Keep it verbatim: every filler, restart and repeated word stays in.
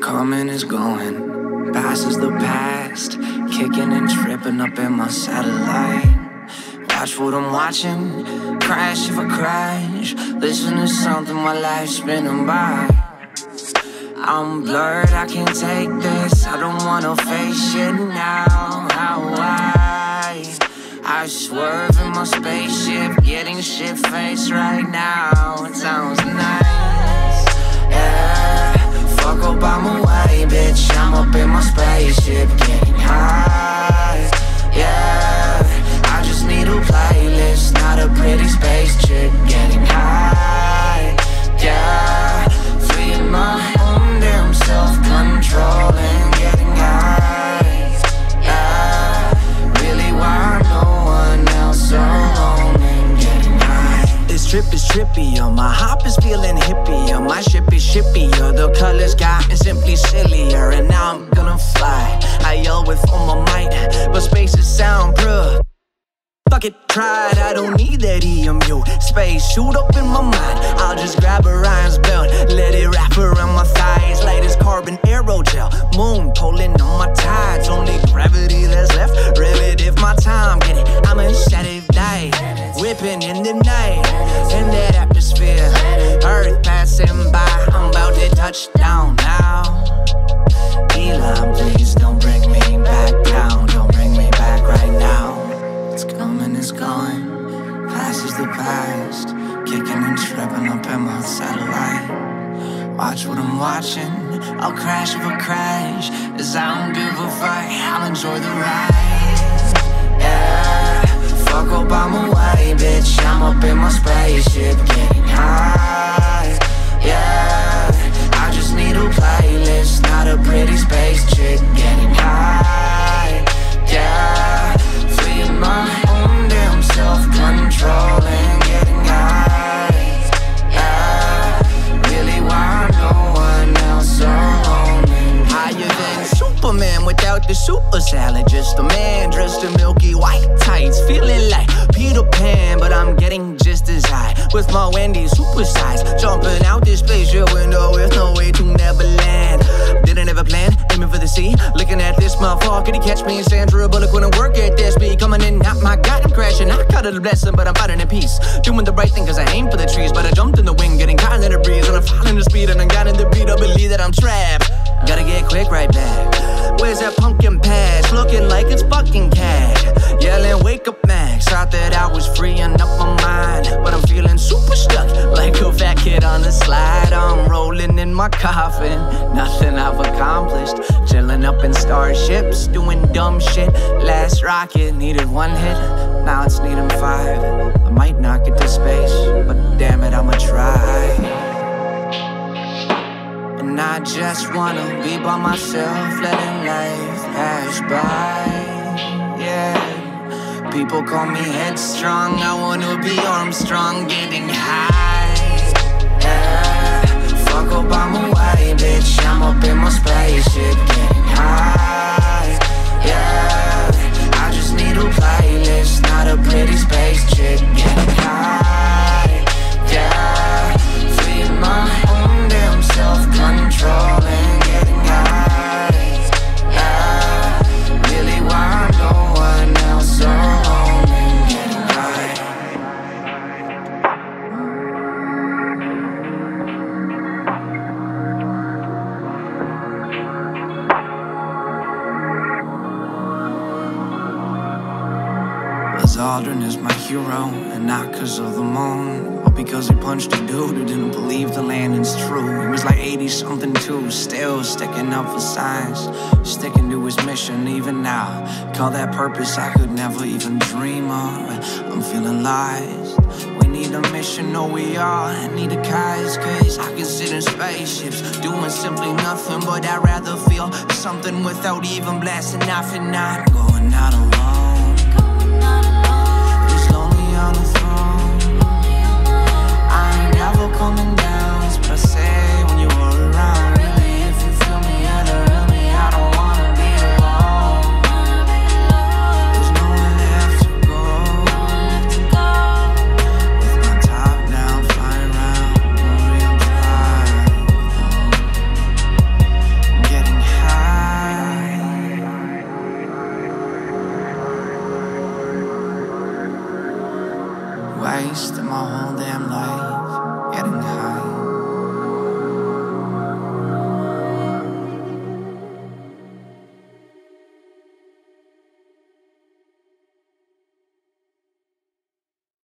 Coming is going, past is the past, kicking and tripping up in my satellite. Watch what I'm watching, crash if I crash, listen to something my life's spinning by. I'm blurred, I can't take this, I don't wanna face it now. How I, I swerve in my spaceship, getting shit faced right now. It sounds nice, yeah. Fuck Obama way, bitch, I'm up in my spaceship, getting high, yeah. I just need a playlist, not a pretty space chick, getting high, yeah. Freeing my own damn self-control and getting high, yeah. Really why no one else alone and getting high. This trip is trippier, my hop is feeling hippier, my ship is shippier, the colors gotten simply sillier, and now I'm gonna fly. I yell with all my might, but space is soundproof. Fuck it, pride, I don't need that E M U. Space shoot up in my mind, I'll just grab Orion's belt, let it wrap around my thighs, light as carbon aerogel. Moon pulling on my tides, only gravity that's left, relative my time, get it, I'm in shattered light, whipping in the night, in that atmosphere, Earth passing by, I'm about to touch down now. Elon, please don't bring me back down, don't bring me back right now. It's coming, it's going, past is the past, kicking and tripping up in my satellite. Watch what I'm watching, I'll crash if I crash, cause I don't give a fuck, I'll enjoy the ride, yeah. Fuck Obama way, bitch, I'm up in my spaceship, getting high, yeah. I just need a playlist, not a pretty space chick, getting high, yeah. My own damn self-control and getting high, yeah. Really why no one else alone and higher than Superman without the super salad, just a man dressed in milky white tights, feeling like Peter Pan, but I'm getting just as high with my Wendy super size, jumping out this spaceship window with no way to Neverland. Didn't ever plan, aiming for the sea, looking at this motherfucker, he catch me. Sandra Bullock when I work at this beat, coming in, not my God, I'm crashing. I caught it a blessing, but I'm fighting in peace, doing the right thing cause I aim for the trees, but I jumped in the wind, getting caught in the breeze, and I'm falling the speed, and I'm got in the beat, I believe that I'm trapped. Gotta get quick right back. Where's that pumpkin patch? Looking like it's fucking cat. Yelling, wake up, Max. Thought that I was freeing up my mind, but I'm feeling super stuck, like a fat kid on the slide. I'm rolling in my coffin, nothing I've accomplished. Chilling up in starships, doing dumb shit. Last rocket needed one hit, now it's needing five. I might not get to space, but damn it, I'ma try. And I just wanna be by myself, letting life pass by, yeah. People call me headstrong, I wanna be Armstrong, getting high, yeah. Fuck Obama way, bitch, I'm up in my spaceship, getting high, yeah. I just need a playlist, not a pretty space chick, getting high, yeah. Free my self-control and getting high, yeah. Really why no one else alone and getting high. Buzz Aldrin is my hero, and not cause of the moon, because he punched a dude who didn't believe the landing's true. He was like eighty something too, still sticking up for science, sticking to his mission even now. Call that purpose I could never even dream of. I'm feeling lost. We need a mission, no we all need a cause, cause I can sit in spaceships doing simply nothing, but I'd rather feel something without even blasting off, and not going out alone. It's lonely on the throne, never coming down, it's per se when you were around. Really, if you feel me, you're the real me. waste of my whole damn life.